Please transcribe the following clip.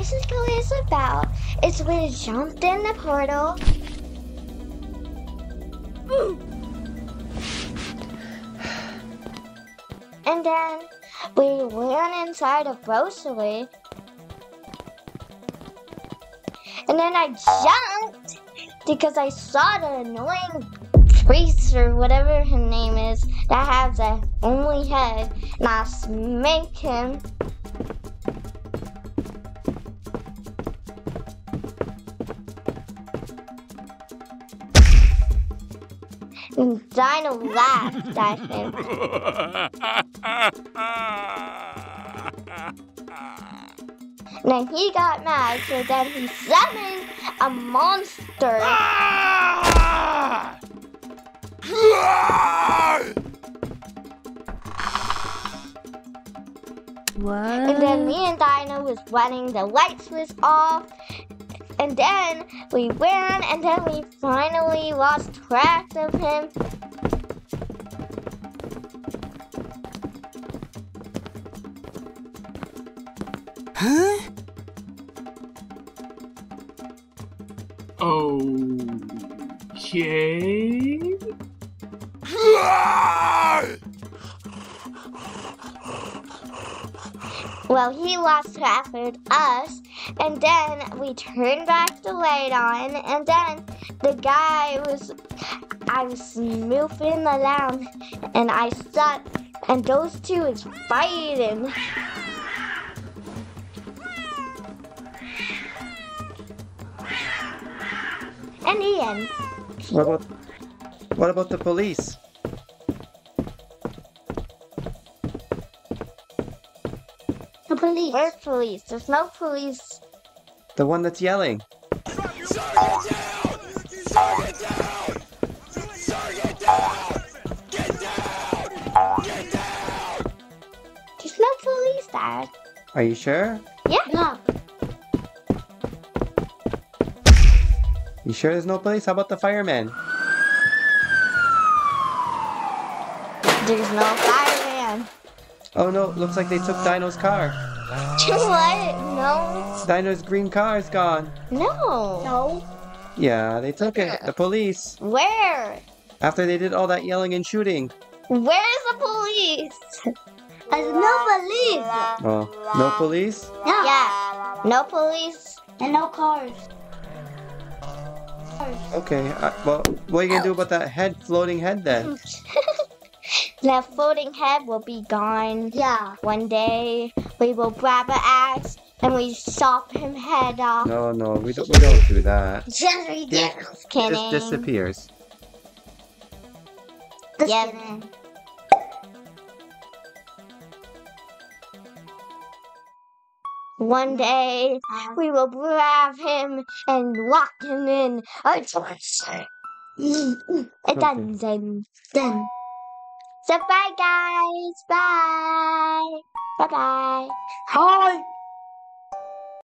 basically is about is when it jumped in the portal. And then we went inside a grocery. And then I jumped because I saw the annoying priest or whatever his name is that has a only head, and I smacked him. And Dino laughed at him. And then he got mad, so then he summoned a monster. What? And then me and Dino was running, the lights was off. And then we ran, and then we finally lost track of him. Huh? Okay. Well, he lost track of us. And then we turned back the light on, and then the guy was, I was moving around, and I stuck, and those two is fighting. And the end. What about the police? Police. Where's police? There's no police. The one that's yelling. There's no police, Dad. Are you sure? Yeah. No. You sure there's no police? How about the fireman? There's no fireman. Oh no, looks like they took Dino's car. What? No. Dino's green car is gone. No. No. Yeah, they took it. The police. Where? After they did all that yelling and shooting. Where's the police? There's no police. Oh, no police? No. Yeah. No police. And no cars. Okay, well, what are you going to do about that floating head then? That floating head will be gone. Yeah. One day we will grab an axe and we chop him head off. No, we don't do that. Yes, we do. Just kidding. It just disappears. Yep. One day we will grab him and lock him in a torture. Done. So bye guys, bye. Bye-bye. Hi.